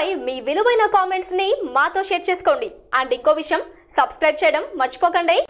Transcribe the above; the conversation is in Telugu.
పై మీ విలువైన కామెంట్స్ ని మాతో షేర్ చేసుకోండి. అండ్ ఇంకో విషయం, సబ్స్క్రైబ్ చేయడం మర్చిపోకండి.